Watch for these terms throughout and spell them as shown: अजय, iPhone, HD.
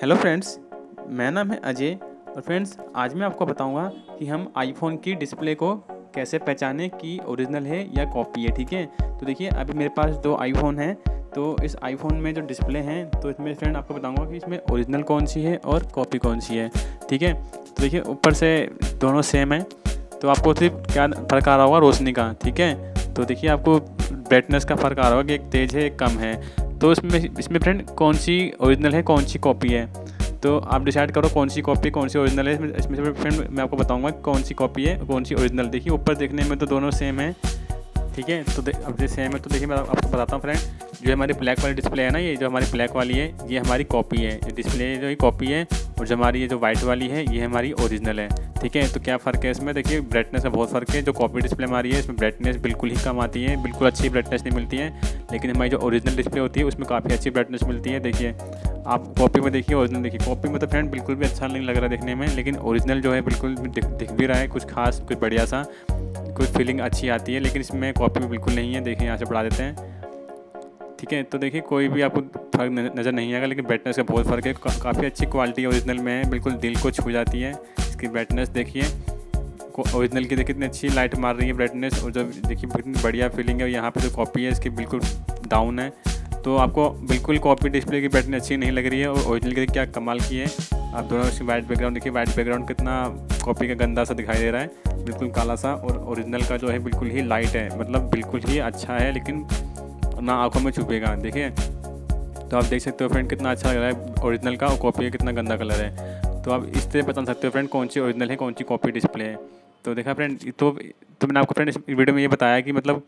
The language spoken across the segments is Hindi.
हेलो फ्रेंड्स, मेरा नाम है अजय और फ्रेंड्स आज मैं आपको बताऊंगा कि हम आईफोन की डिस्प्ले को कैसे पहचाने कि ओरिजिनल है या कॉपी है। ठीक है, तो देखिए अभी मेरे पास दो आईफोन हैं, तो इस आईफोन में जो डिस्प्ले हैं तो इसमें फ्रेंड आपको बताऊंगा कि इसमें ओरिजिनल कौन सी है और कॉपी कौन सी है। ठीक है, तो देखिए ऊपर से दोनों सेम है, तो आपको सिर्फ क्या फ़र्क आ रहा होगा, रोशनी का। ठीक है, तो देखिए आपको ब्राइटनेस का फ़र्क आ रहा होगा कि एक तेज़ है एक कम है। तो इसमें फ्रेंड कौन सी ओरिजिनल है कौन सी कॉपी है, तो आप डिसाइड करो कौन सी कॉपी कौन सी ओरिजिनल है। इसमें फ्रेंड मैं आपको बताऊंगा कौन सी कॉपी है कौन सी ओरिजिनल। देखिए ऊपर देखने में तो दोनों सेम है। ठीक है, तो अब जो सेम है तो देखिए मैं आपको बताता हूँ फ्रेंड, जो हमारी ब्लैक वाली डिस्प्ले है ना, ये जो हमारी ब्लैक वाली है ये हमारी कॉपी है, ये डिस्प्ले जो ये कॉपी है, और जो हमारी ये जो वाइट वाली है ये हमारी ओरिजिनल है। ठीक है, तो क्या फ़र्क है इसमें, देखिए ब्राइटनेस का बहुत फ़र्क है। जो कॉपी डिस्प्ले हमारी है इसमें ब्राइटनेस बिल्कुल ही कम आती है, बिल्कुल अच्छी ब्राइटनेस नहीं मिलती है, लेकिन हमारी जो ओरिजिनल डिस्प्ले होती है उसमें काफ़ी अच्छी ब्राइटनेस मिलती है। देखिए आप कॉपी में देखिए ओरिजिनल देखिए, कॉपी में तो फ्रेंड बिल्कुल भी अच्छा नहीं लग रहा देखने में, लेकिन ओरिजिनल जो है बिल्कुल दिख भी रहा है कुछ खास, कुछ बढ़िया सा, कुछ फीलिंग अच्छी आती है, लेकिन इसमें कॉपी में बिल्कुल नहीं है। देखिए यहाँ से बढ़ा देते हैं। ठीक है, तो देखिए कोई भी आपको फर्क नज़र नहीं आएगा, लेकिन ब्राइटनेस का बहुत फ़र्क है। काफ़ी अच्छी क्वालिटी ओरिजिनल में है, बिल्कुल दिल को छू जाती है इसकी ब्राइटनेस। देखिए ओरिजिनल की देखिए कितनी अच्छी लाइट मार रही है ब्राइटनेस, और जब देखिए कितनी बढ़िया फीलिंग है। यहाँ पे जो कॉपी है इसकी बिल्कुल डाउन है, तो आपको बिल्कुल कॉपी डिस्प्ले की ब्राइटनेस अच्छी नहीं लग रही है, और ओरिजिनल की क्या कमाल की है। आप दोनों इसकी वाइट बैकग्राउंड देखिए, वाइट बैकग्राउंड कितना कॉपी का गंदा सा दिखाई दे रहा है, बिल्कुल काला सा, और ओरिजिनल का जो है बिल्कुल ही लाइट है, मतलब बिल्कुल ही अच्छा है, लेकिन ना आंखों में छुपेगा। देखिए तो आप देख सकते हो फ्रेंड कितना अच्छा लग रहा है ओरिजिनल का, और कॉपी का कितना गंदा कलर है। तो आप इस तरह पहचान सकते हो फ्रेंड कौन सी ओरिजिनल है कौन सी कॉपी डिस्प्ले है। तो देखा फ्रेंड, तो मैंने आपको फ्रेंड इस वीडियो में ये बताया कि मतलब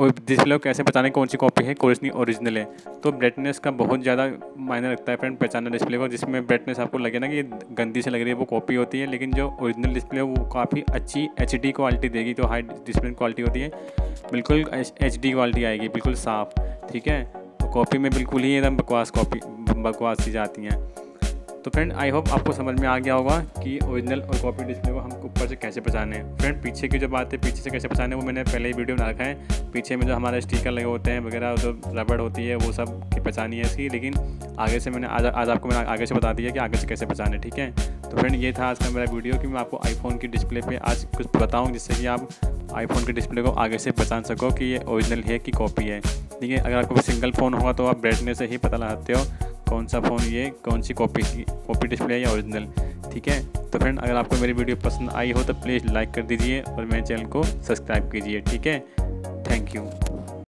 डिस्प्ले को कैसे पहचाने कौन सी कॉपी है कौन सी ओरिजिनल है। तो ब्राइटनेस का बहुत ज़्यादा मायने रखता है फ्रेंड पहचानना डिस्प्ले को, जिसमें ब्राइटनेस आपको लगे ना कि ये गंदी से लग रही है वो कॉपी होती है, लेकिन जो ओरिजिनल डिस्प्ले है वो काफ़ी अच्छी HD क्वालिटी देगी, तो हाई डिस्प्ले क्वालिटी होती है, बिल्कुल HD क्वालिटी आएगी, बिल्कुल साफ। ठीक है, तो कॉपी में बिल्कुल ही एकदम बकवास चीज़ आती हैं। तो फ्रेंड आई होप आपको समझ में आ गया होगा कि ओरिजिनल और कॉपी डिस्प्ले को हम ऊपर से कैसे पहचाने हैं। फ्रेंड पीछे की जो बात है, पीछे से कैसे पहचाने वो मैंने पहले ही वीडियो में रखा है। पीछे में जो हमारे स्टिकर लगे होते हैं वगैरह, जो रबड़ होती है, वो सब की पहचानी है इसकी, लेकिन आगे से मैंने आज आपको मैंने आगे से बता दिया कि आगे से कैसे पहचाने। ठीक है, तो फ्रेंड ये था आज का मेरा वीडियो कि मैं आपको आईफोन की डिस्प्ले पर आज कुछ बताऊँ, जिससे कि आप आईफोन के डिस्प्ले को आगे से पहचान सको कि ये ओरिजिनल है कि कॉपी है। ठीक है, अगर आपको सिंगल फ़ोन होगा तो आप ब्राइटनेस से ही पता लगाते हो कौन सा फ़ोन ये कौन सी कॉपी डिस्प्ले है या ओरिजिनल। ठीक है, तो फ्रेंड अगर आपको मेरी वीडियो पसंद आई हो तो प्लीज़ लाइक कर दीजिए और मेरे चैनल को सब्सक्राइब कीजिए। ठीक है, थैंक यू।